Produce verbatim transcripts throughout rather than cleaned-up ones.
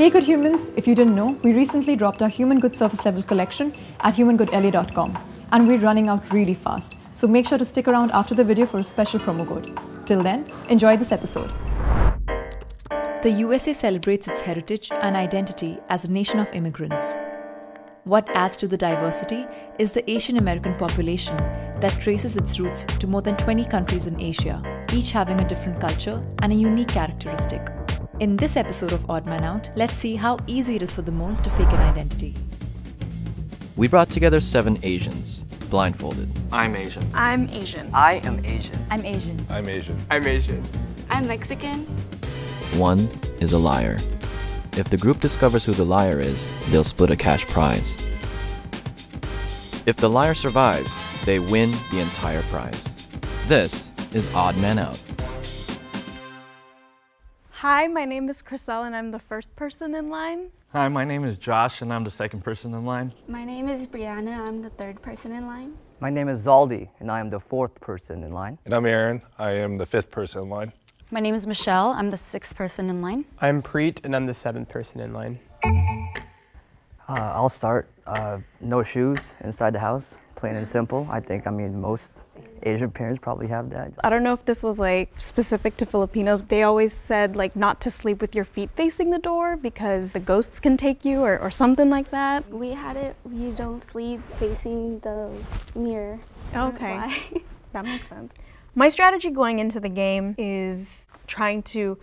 Hey Good Humans, if you didn't know, we recently dropped our Human Good Surface Level collection at human good l a dot com and we're running out really fast, so make sure to stick around after the video for a special promo code. Till then, enjoy this episode. The U S A celebrates its heritage and identity as a nation of immigrants. What adds to the diversity is the Asian American population that traces its roots to more than twenty countries in Asia, each having a different culture and a unique characteristic. In this episode of Odd Man Out, let's see how easy it is for the mold to fake an identity. We brought together seven Asians, blindfolded. I'm Asian. I'm Asian. I am Asian. I'm Asian. I'm Asian. I'm Asian. I'm Mexican. One is a liar. If the group discovers who the liar is, they'll split a cash prize. If the liar survives, they win the entire prize. This is Odd Man Out. Hi, my name is Chriselle and I'm the first person in line. Hi, my name is Josh and I'm the second person in line. My name is Brianna, I'm the third person in line. My name is Zaldy and I am the fourth person in line. And I'm Aaron, I am the fifth person in line. My name is Michelle, I'm the sixth person in line. I'm Preet and I'm the seventh person in line. Uh, I'll start. Uh, no shoes inside the house, plain and simple. I think, I mean, most Asian parents probably have that. I don't know if this was like specific to Filipinos. They always said like not to sleep with your feet facing the door because the ghosts can take you or, or something like that. We had it, you don't sleep facing the mirror. Okay, that makes sense. My strategy going into the game is trying to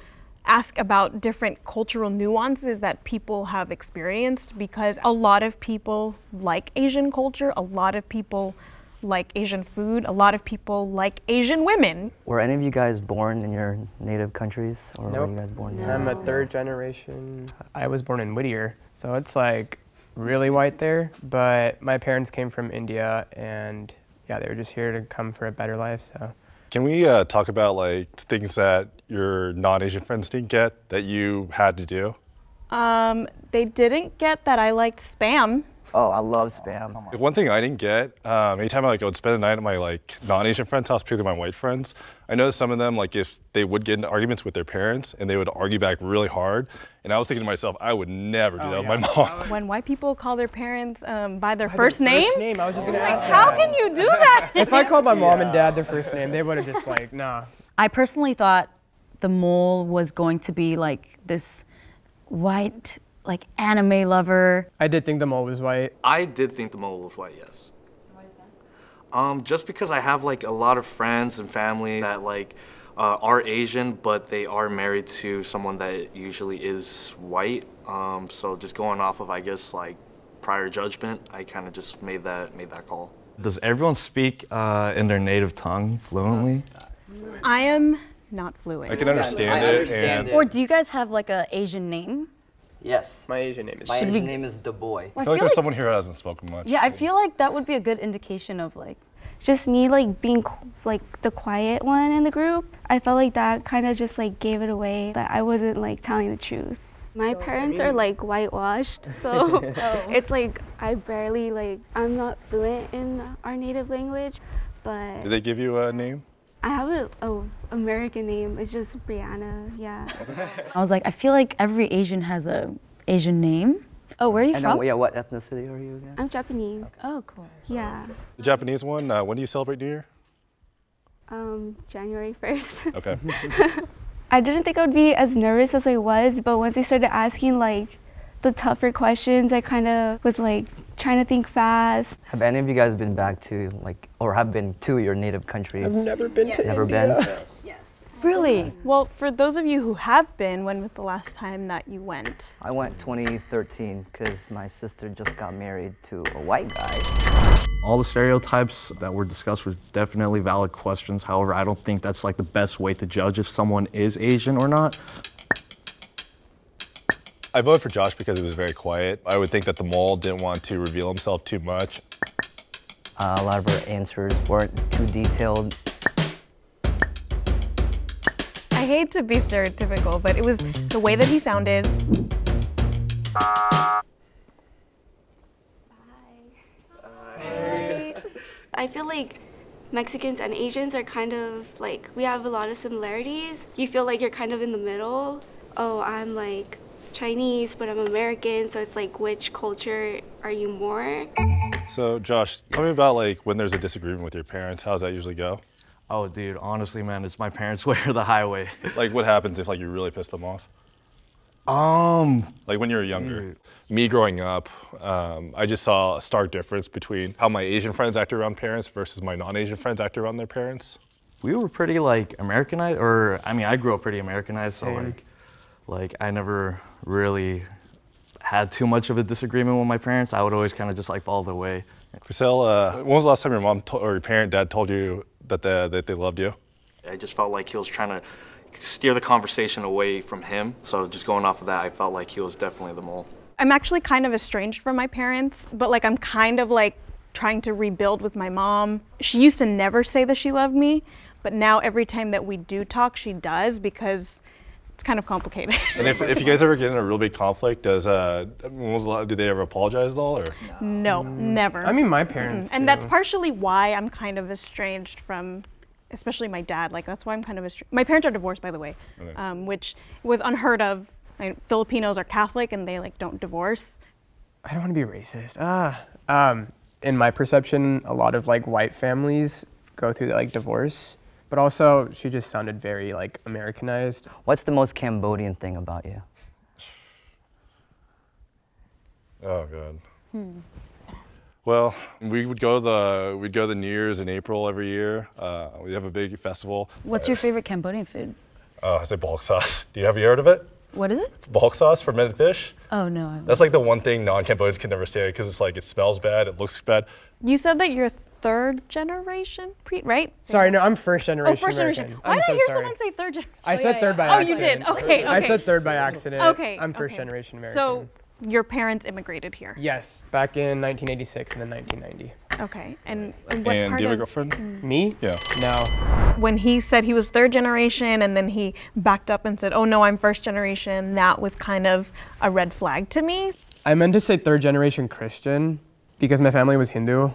ask about different cultural nuances that people have experienced because a lot of people like Asian culture, a lot of people like Asian food, a lot of people like Asian women. Were any of you guys born in your native countries? Or nope. Were you guys born no. I'm a third generation. I was born in Whittier, so it's like really white there, but my parents came from India and yeah, they were just here to come for a better life, so. Can we uh, talk about like things that your non-Asian friends didn't get that you had to do? Um, they didn't get that I liked Spam. Oh, I love Spam. Oh, like, one thing I didn't get, um, anytime I like, would spend the night at my like non-Asian friends' house, particularly my white friends, I noticed some of them, like if they would get into arguments with their parents and they would argue back really hard. And I was thinking to myself, I would never do oh, that yeah. with my mom. When white people call their parents um, by their by first their name, first name I was just gonna like, ask how that. Can you do that? If I called my mom yeah. and dad their first name, they would have just like, nah. I personally thought the mole was going to be like this white, like anime lover. I did think the mole was white. I did think the mole was white, yes. Why is that? Um, just because I have like a lot of friends and family that like uh, are Asian, but they are married to someone that usually is white. Um, so just going off of, I guess, like prior judgment, I kind of just made that made that call. Does everyone speak uh, in their native tongue fluently? I am not fluent. I can understand, I understand it. it. Or do you guys have like an Asian name? Yes. My Asian name is My Asian be... name is the boy. Well, I feel, I feel like there's like... someone here who hasn't spoken much. Yeah, I feel like that would be a good indication of like just me like being like the quiet one in the group. I felt like that kind of just like gave it away that I wasn't like telling the truth. My parents are like whitewashed, so oh. it's like I barely like I'm not fluent in our native language, but did they give you a name? I have an oh, American name, it's just Brianna, yeah. I was like, I feel like every Asian has an Asian name. Oh, where are you and from? Then, yeah, what ethnicity are you again? I'm Japanese. Okay. Oh, cool. Yeah. The Japanese one, uh, when do you celebrate New Year? Um, January first. Okay. I didn't think I would be as nervous as I was, but once I started asking like the tougher questions, I kind of was like trying to think fast. Have any of you guys been back to like, or have been to your native countries? I've never been yes. to Never India. Been? Yes. yes. Really? Well, for those of you who have been, when was the last time that you went? I went twenty thirteen because my sister just got married to a white guy. All the stereotypes that were discussed were definitely valid questions. However, I don't think that's like the best way to judge if someone is Asian or not. I voted for Josh because it was very quiet. I would think that the mole didn't want to reveal himself too much. Uh, a lot of our answers weren't too detailed. I hate to be stereotypical, but it was the way that he sounded. Bye. Bye. I feel like Mexicans and Asians are kind of like, we have a lot of similarities. You feel like you're kind of in the middle. Oh, I'm like Chinese, but I'm American, so it's like, which culture are you more? So Josh, tell me about like when there's a disagreement with your parents, how does that usually go? Oh dude, honestly man, it's my parents' way or the highway. Like what happens if like you really piss them off? Um, like when you were younger. Dude. Me growing up, um, I just saw a stark difference between how my Asian friends act around parents versus my non-Asian friends act around their parents. We were pretty like Americanized, or I mean, I grew up pretty Americanized, so like, like I never really had too much of a disagreement with my parents. I would always kind of just like follow their way. Michelle, uh, when was the last time your mom or your parent, dad told you that they, that they loved you? I just felt like he was trying to steer the conversation away from him. So just going off of that, I felt like he was definitely the mole. I'm actually kind of estranged from my parents, but like I'm kind of like trying to rebuild with my mom. She used to never say that she loved me, but now every time that we do talk, she does, because it's kind of complicated. And if, if you guys ever get in a real big conflict, does uh, did they ever apologize at all? Or? No, mm. never. I mean, my parents. Mm. And that's partially why I'm kind of estranged from, especially my dad. Like that's why I'm kind of estranged. My parents are divorced, by the way, okay. um, which was unheard of. I mean, Filipinos are Catholic and they like don't divorce. I don't want to be racist. Ah, um, in my perception, a lot of like white families go through like divorce. But also, she just sounded very like Americanized. What's the most Cambodian thing about you? Oh god. Hmm. Well, we would go to the we'd go to the New Year's in April every year. Uh, we have a big festival. What's uh, your favorite Cambodian food? Oh, uh, I say bulk sauce. Do you have you heard of it? What is it? Bulk sauce, fermented fish. Oh no. I haven't. That's like the one thing non-Cambodians can never say because it's like it smells bad, it looks bad. You said that you're. Third generation, Preet, right? Sorry, no, I'm first generation. Oh, first American. Generation. Why I'm did so I hear sorry. someone say third generation? I said third by oh, accident. Oh, you did. Okay, okay. I said third by accident. Okay. I'm first okay. generation American. So your parents immigrated here? Yes, back in nineteen eighty-six and then nineteen ninety. Okay, and, and what And part do you have a girlfriend? Mm. Me? Yeah. No. When he said he was third generation and then he backed up and said, oh no, I'm first generation, that was kind of a red flag to me. I meant to say third generation Christian because my family was Hindu.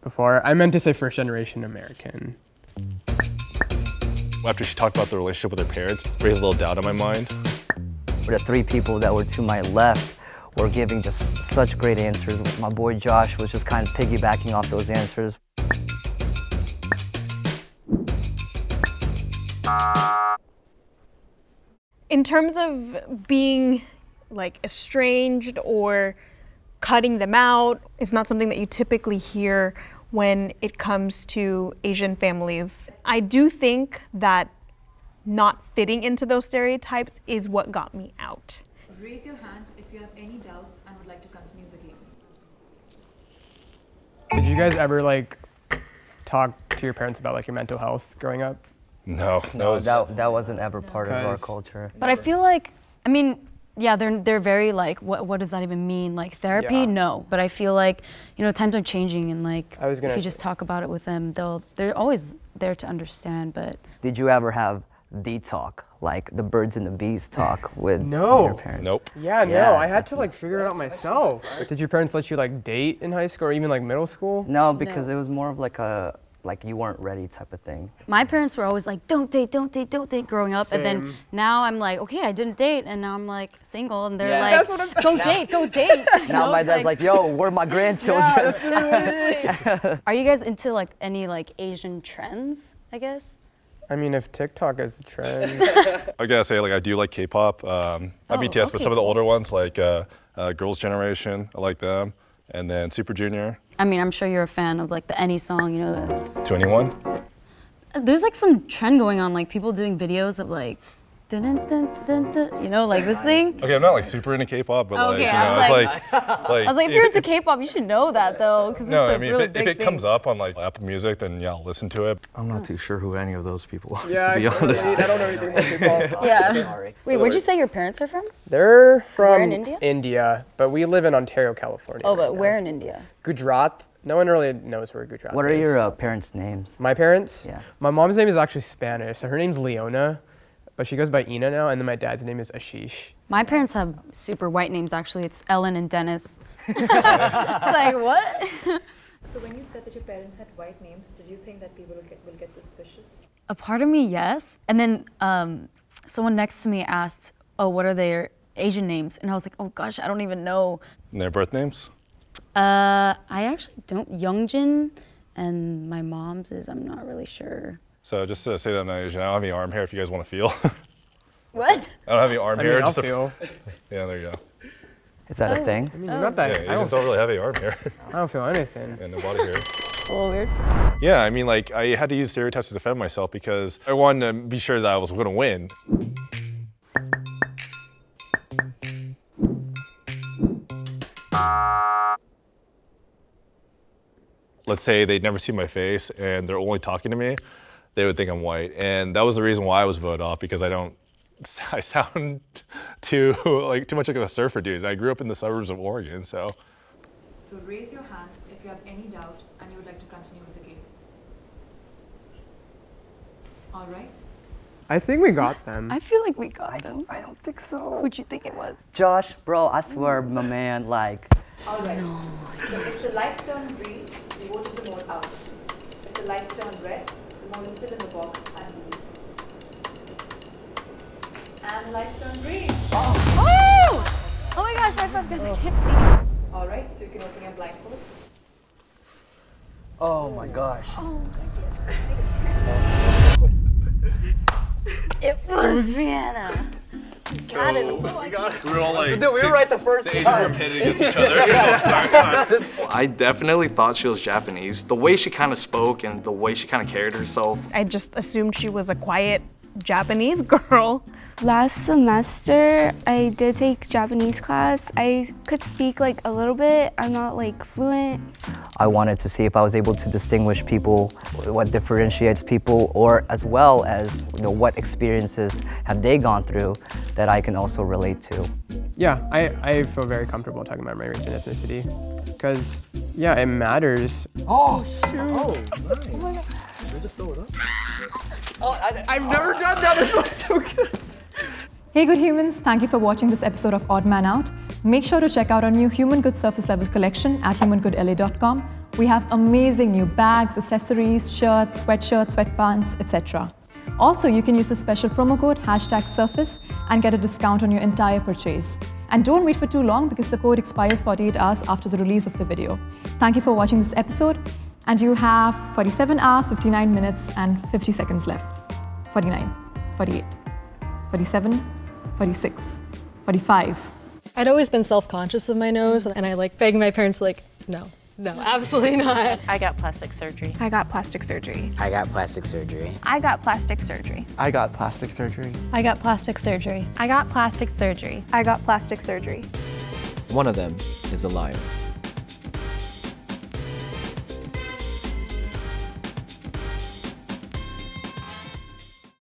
Before. I meant to say first generation American. After she talked about the relationship with her parents, raised a little doubt in my mind. The three people that were to my left were giving just such great answers. My boy Josh was just kind of piggybacking off those answers. In terms of being like estranged or cutting them out, it's not something that you typically hear when it comes to Asian families. I do think that not fitting into those stereotypes is what got me out. Raise your hand if you have any doubts and would like to continue the game. Did you guys ever like talk to your parents about like your mental health growing up? No, that no, was, that, that wasn't ever no. part of our culture. But never. I feel like, I mean, yeah, they're, they're very like, what, what does that even mean? Like therapy? Yeah. No, but I feel like, you know, times are changing and like, I was gonna if you just talk about it with them, they'll, they're always there to understand, but. Did you ever have the talk, like the birds and the bees talk with, no. with your parents? Nope. Yeah, yeah, no, I had to like figure it out myself. Did your parents let you like date in high school or even like middle school? No, because no. it was more of like a, like you weren't ready type of thing. My parents were always like, don't date, don't date, don't date growing up. Same. And then now I'm like, okay, I didn't date. And now I'm like single and they're yeah. like, that's what I'm go now, date, go date. Now know? My dad's like, yo, where are my grandchildren? Yeah, that's really what it is. Are you guys into like any like Asian trends, I guess? I mean, if TikTok is the trend. I gotta say, like I do like K-pop, um, not oh, B T S, okay. but some of the older ones like uh, uh, Girls' Generation, I like them. And then Super Junior. I mean, I'm sure you're a fan of like the any song, you know. The, to anyone? There's like some trend going on, like people doing videos of like, dun, dun, dun, dun, dun, you know, like this thing. Okay, I'm not like super into K-pop, but oh, like, okay, you know, I was like, it's like, like, I was like, if you're into K-pop, you should know that though, because no, it's like I mean, really if it, big if it thing. comes up on like Apple Music, then yeah, I'll listen to it. I'm not too sure who any of those people are, yeah, to be honest. I don't know anything about K-pop. Yeah. Wait, where'd you say your parents are from? They're from where in India? India, but we live in Ontario, California. Oh, but right where now. in India? Gujarat. No one really knows where Gujarat is. What are is. your uh, parents' names? My parents? Yeah. My mom's name is actually Spanish, so her name's Leona. But she goes by Ina now, and then my dad's name is Ashish. My parents have super white names, actually. It's Ellen and Dennis. It's like, what? So when you said that your parents had white names, did you think that people will get, will get suspicious? A part of me, yes. And then um, someone next to me asked, oh, what are their Asian names, and I was like, oh gosh, I don't even know. And their birth names? Uh, I actually don't. Youngjin, and my mom's is, I'm not really sure. So just to say that I'm not Asian, I don't have any arm hair if you guys want to feel. What? I don't have any arm I mean, hair. I'll just feel. A... Yeah, there you go. Is that oh. a thing? I mean, you're not that. Yeah, you I don't... just don't really have any arm hair. I don't feel anything. And no body hair. A little weird. Yeah, I mean, like, I had to use stereotypes to defend myself because I wanted to be sure that I was gonna win. Let's say they'd never seen my face and they're only talking to me, they would think I'm white. And that was the reason why I was voted off, because I don't, I sound too, like, too much like a surfer dude. I grew up in the suburbs of Oregon, so. So raise your hand if you have any doubt and you would like to continue with the game. All right. I think we got them. I feel like we got I them. I don't think so. Who'd you think it was? Josh, bro, I swear, my man, like. All right. No. So if the lights turn green, you go to the mode out. If the lights turn red, the mode is still in the box and moves. And the lights turn green. Oh! Oh, oh my gosh, high five because oh. I can't see. All right, so you can open your blindfolds. Oh my gosh. Oh my goodness. It was Brianna. Got so, it. We got it. We were all like, no, we were right the first the time. The Asians were pitted against each other. The whole I definitely thought she was Japanese. The way she kind of spoke and the way she kind of carried herself. I just assumed she was a quiet Japanese girl. Last semester, I did take Japanese class. I could speak like a little bit. I'm not like fluent. I wanted to see if I was able to distinguish people, what differentiates people, or as well as, you know, what experiences have they gone through that I can also relate to. Yeah, I, I feel very comfortable talking about my race and ethnicity because, yeah, it matters. Oh, shoot. Oh, nice. Oh my God. Did I just throw it up? Oh, I, I've never oh. done that. It feels so good. Hey good humans, thank you for watching this episode of Odd Man Out. Make sure to check out our new Human Good Surface Level collection at human good l a dot com. We have amazing new bags, accessories, shirts, sweatshirts, sweatpants, et cetera. Also, you can use the special promo code hashtag surface and get a discount on your entire purchase. And don't wait for too long because the code expires forty-eight hours after the release of the video. Thank you for watching this episode, and you have forty-seven hours, fifty-nine minutes and fifty seconds left. forty-nine, forty-eight, forty-seven, forty-six, forty-five. I'd always been self-conscious of my nose, and I like begged my parents, like, no, no, absolutely not. I got plastic surgery. I got plastic surgery. I got plastic surgery. I got plastic surgery. I got plastic surgery. I got plastic surgery. I got plastic surgery. I got plastic surgery. One of them is a liar.